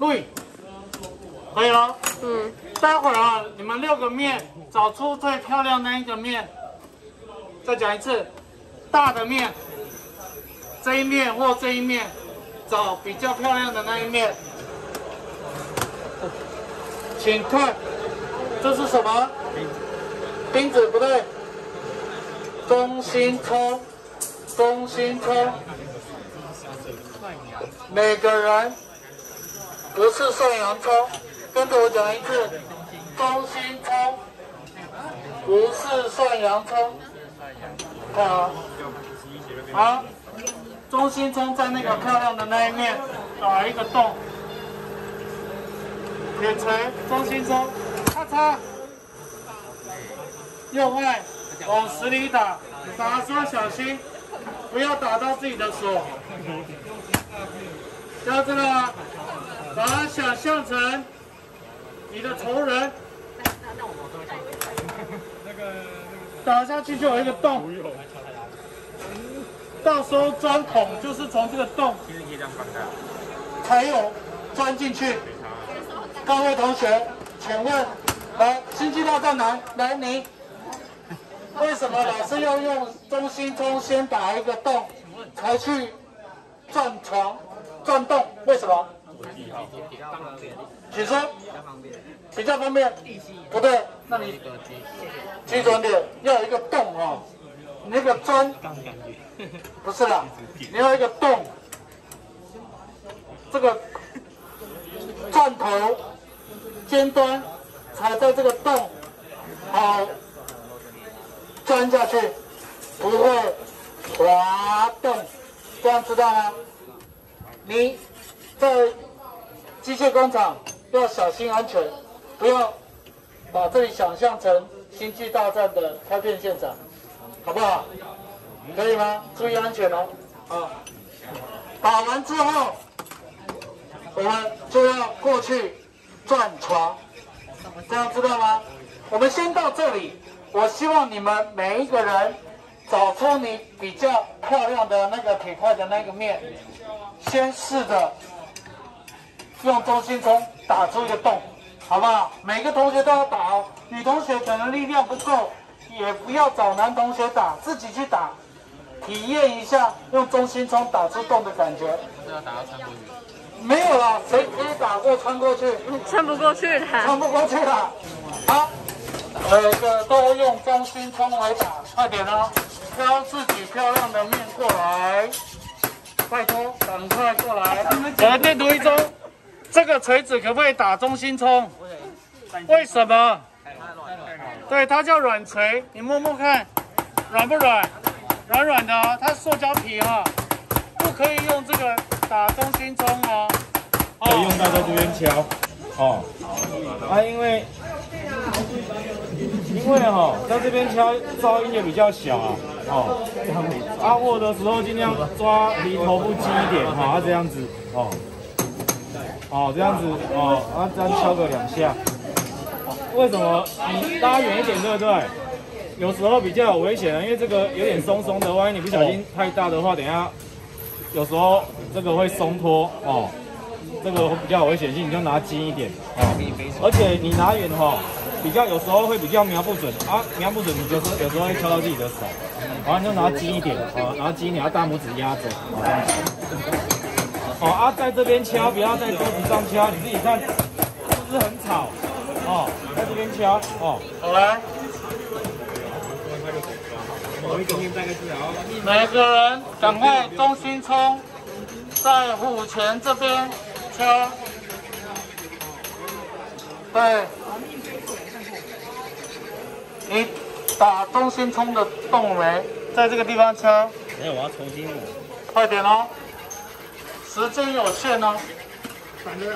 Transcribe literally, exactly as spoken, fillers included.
对，可以了。嗯，待会儿啊，你们六个面找出最漂亮那一个面。再讲一次，大的面，这一面或这一面，找比较漂亮的那一面。请看，这是什么？钉子不对，中心抽，中心抽。 每个人不是送洋葱，跟着我讲一次，中心葱，不是送洋葱。看啊，好，中心葱在那个漂亮的那一面打一个洞，铁锤，中心葱，咔嚓，右外往死里打，打的时候小心，不要打到自己的手。 要知道吗？把它想象成你的仇人，打下去就有一个洞，到时候钻孔就是从这个洞才有钻进去。各位同学，请问，来，星际大战男，来你，为什么老师要用中心中先打一个洞，才去钻床？ 转动为什么？举手比较方便，不对，那你基准点要有一个洞哦，你那个砖不是啦，你要一个洞，这个钻头尖端才在这个洞好钻下去，不会滑动，这样知道吗？ 你在机械工厂要小心安全，不要把这里想象成星际大战的开片现场，好不好？可以吗？注意安全哦。啊，打完之后，我们就要过去转床，这样知道吗？我们先到这里，我希望你们每一个人找出你比较漂亮的那个铁块的那个面。 先试着用中心冲打出一个洞，好不好？每个同学都要打哦。女同学可能力量不够，也不要找男同学打，自己去打，体验一下用中心冲打出洞的感觉。要打到穿过去？没有啦，谁可以打过穿过去？穿不过去的。穿不过去了。好，每个都用中心冲来打，快点哦！挑自己漂亮的面过来。 拜托，赶快过来！我们练读一周，这个锤子可不可以打中心冲？为什么？对，它叫软锤，你摸摸看，软不软？软软的哦，它塑胶皮哦，不可以用这个打中心冲哦。可以用大家这边敲哦。啊，因为因为哦，在这边敲噪音也比较小啊。 哦，啊握的时候尽量抓离头部近一点哈，啊这样子哦，哦这样子哦，啊这样敲个两下。为什么？你拉远一点，对不对？有时候比较有危险的，因为这个有点松松的，万一你不小心太大的话，等一下有时候这个会松脱哦，这个比较有危险性，你就拿近一点哦。而且你拿远哈、哦，比较有时候会比较瞄不准啊，瞄不准你就是有时候会敲到自己的手。 然后你就拿近一点，哦，然后近一点，要大拇指压着，好，这样子。哦啊，在这边敲，不要在桌子上敲，你自己看，是不是很吵？哦，在这边敲，哦，好来。每个人赶快中心冲，在虎钳这边敲。对。你。 打中心冲的洞没？在这个地方敲。没有，我要重新。快点哦，时间有限哦。反正。